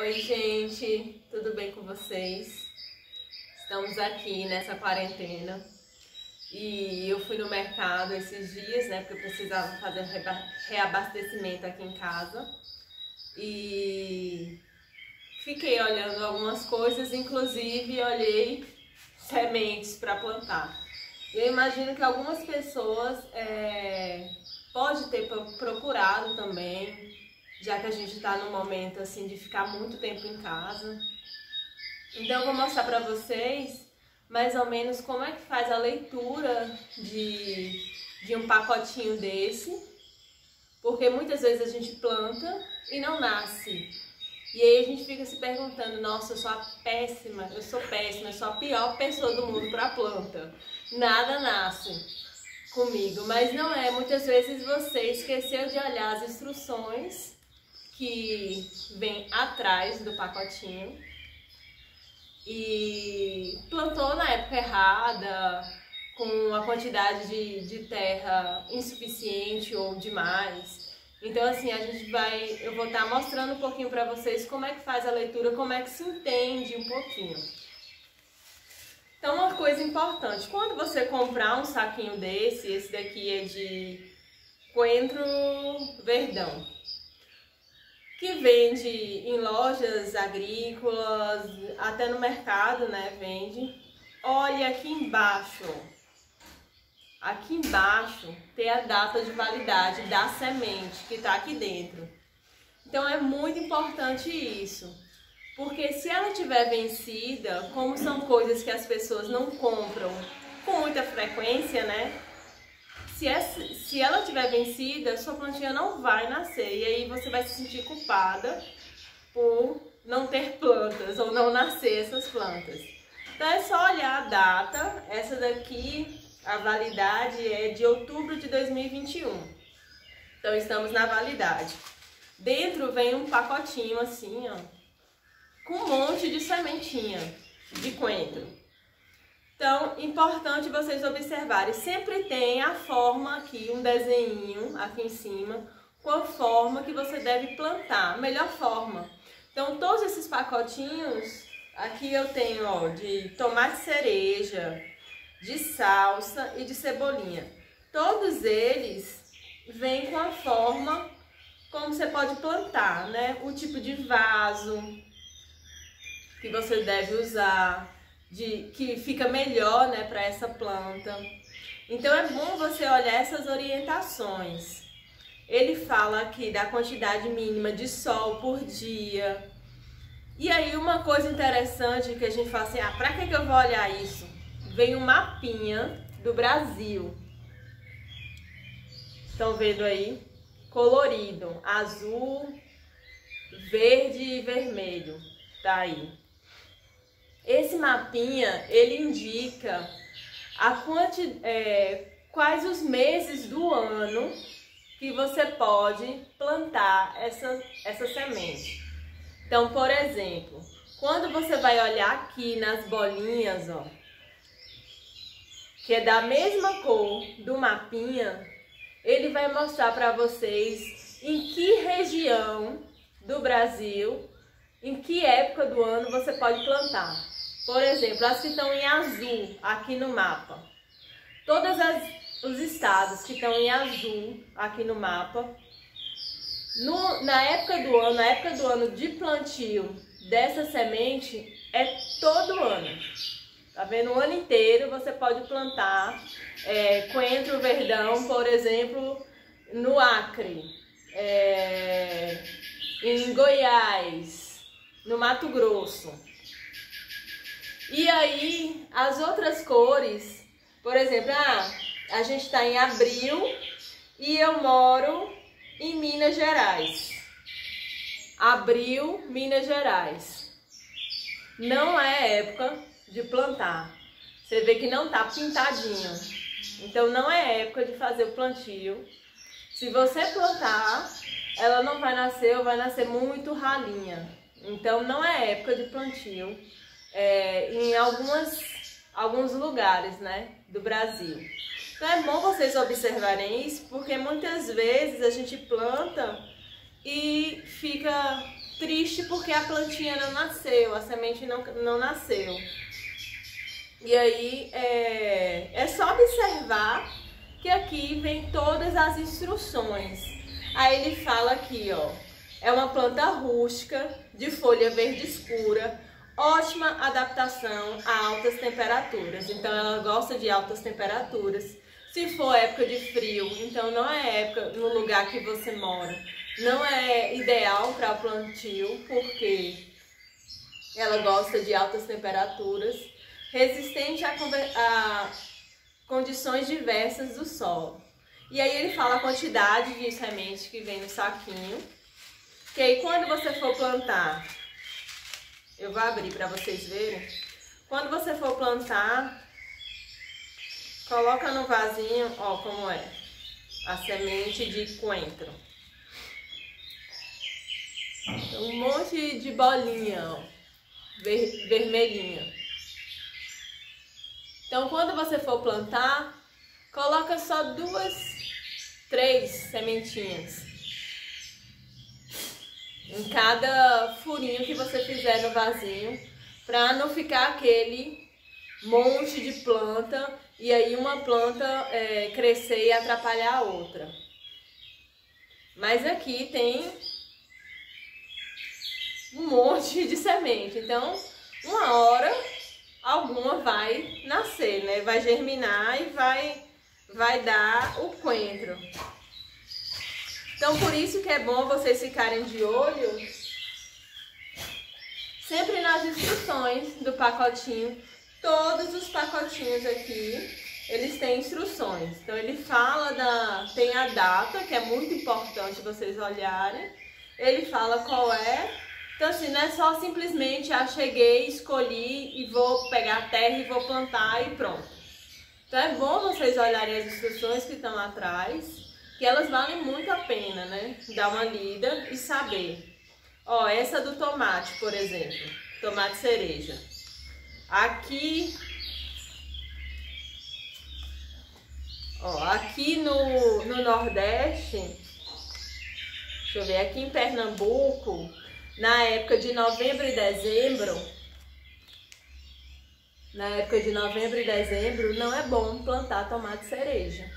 Oi gente, tudo bem com vocês? Estamos aqui nessa quarentena e eu fui no mercado esses dias, né, porque eu precisava fazer reabastecimento aqui em casa e fiquei olhando algumas coisas, inclusive olhei sementes para plantar. Eu imagino que algumas pessoas pode ter procurado também, já que a gente está num momento assim de ficar muito tempo em casa. Então eu vou mostrar para vocês mais ou menos como é que faz a leitura de um pacotinho desse, porque muitas vezes a gente planta e não nasce. E aí a gente fica se perguntando, nossa, eu sou péssima, eu sou a pior pessoa do mundo para planta. Nada nasce comigo, mas não é. Muitas vezes você esqueceu de olhar as instruções que vem atrás do pacotinho e plantou na época errada, com a quantidade de terra insuficiente ou demais. Então assim, eu vou estar mostrando um pouquinho para vocês como é que faz a leitura, como é que se entende um pouquinho. Então uma coisa importante, quando você comprar um saquinho desse, esse daqui é de coentro verdão, que vende em lojas agrícolas, até no mercado, né, vende. Olha aqui embaixo tem a data de validade da semente que tá aqui dentro. Então é muito importante isso. Porque se ela tiver vencida, como são coisas que as pessoas não compram com muita frequência, né? Se ela tiver vencida, sua plantinha não vai nascer. E aí você vai se sentir culpada por não ter plantas ou não nascer essas plantas. Então é só olhar a data. Essa daqui, a validade é de outubro de 2021. Então estamos na validade. Dentro vem um pacotinho assim, ó, com um monte de sementinha de coentro. Então, importante vocês observarem. Sempre tem a forma aqui, um desenhinho aqui em cima, com a forma que você deve plantar, a melhor forma. Então, todos esses pacotinhos, aqui eu tenho, ó, de tomate cereja, de salsa e de cebolinha. Todos eles vêm com a forma como você pode plantar, né? O tipo de vaso que você deve usar, que fica melhor, né, para essa planta. Então é bom você olhar essas orientações. Ele fala aqui da quantidade mínima de sol por dia. E aí uma coisa interessante que a gente fala assim, ah, pra que eu vou olhar isso? Vem um mapinha do Brasil. Estão vendo aí? Colorido, azul, verde e vermelho. Tá aí. Esse mapinha, ele indica quais os meses do ano que você pode plantar essa semente. Então, por exemplo, quando você vai olhar aqui nas bolinhas, ó, que é da mesma cor do mapinha, ele vai mostrar para vocês em que região do Brasil, em que época do ano você pode plantar. Por exemplo, as que estão em azul aqui no mapa. Todos os estados que estão em azul aqui no mapa, na época do ano de plantio dessa semente é todo ano. Tá vendo? O ano inteiro você pode plantar coentro verdão, por exemplo, no Acre, em Goiás, no Mato Grosso. E aí as outras cores, por exemplo, a gente está em abril e eu moro em Minas Gerais. Abril, Minas Gerais. Não é época de plantar. Você vê que não está pintadinho. Então não é época de fazer o plantio. Se você plantar, ela não vai nascer ou vai nascer muito ralinha. Então não é época de plantio em alguns lugares, né, do Brasil. Então é bom vocês observarem isso, porque muitas vezes a gente planta e fica triste porque a plantinha não nasceu, a semente não nasceu. E aí é só observar que aqui vem todas as instruções. Aí ele fala aqui, ó, é uma planta rústica, de folha verde escura, ótima adaptação a altas temperaturas. Então ela gosta de altas temperaturas. Se for época de frio, então não é época no lugar que você mora. Não é ideal para plantio, porque ela gosta de altas temperaturas. Resistente a condições diversas do solo. E aí ele fala a quantidade de semente que vem no saquinho. Que aí quando você for plantar, eu vou abrir para vocês verem. Quando você for plantar, coloca no vasinho, ó como é, a semente de coentro. Um monte de bolinha, ó, vermelhinha. Então quando você for plantar, coloca só 2, 3 sementinhas em cada furinho que você fizer no vasinho, para não ficar aquele monte de planta e aí uma planta crescer e atrapalhar a outra. Mas aqui tem um monte de semente, então uma hora alguma vai nascer, né? Vai germinar e vai dar o coentro. Então por isso que é bom vocês ficarem de olho sempre nas instruções do pacotinho. Todos os pacotinhos aqui, eles têm instruções. Então ele fala tem a data, que é muito importante vocês olharem. Ele fala qual é. Então assim, não é só simplesmente, cheguei, escolhi e vou pegar a terra e vou plantar e pronto. Então é bom vocês olharem as instruções que estão atrás, que elas valem muito a pena, né? Dar uma lida e saber. Ó, essa do tomate, por exemplo, tomate cereja. Aqui, ó, aqui no Nordeste, deixa eu ver, aqui em Pernambuco, na época de novembro e dezembro, não é bom plantar tomate cereja.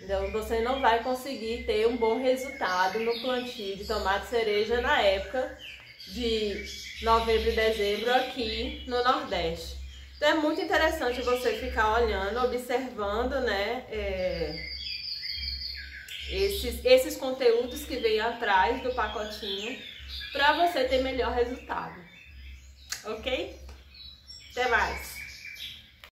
Então você não vai conseguir ter um bom resultado no plantio de tomate cereja na época de novembro e dezembro aqui no Nordeste. Então é muito interessante você ficar olhando, observando, né, esses conteúdos que vêm atrás do pacotinho, para você ter melhor resultado, ok?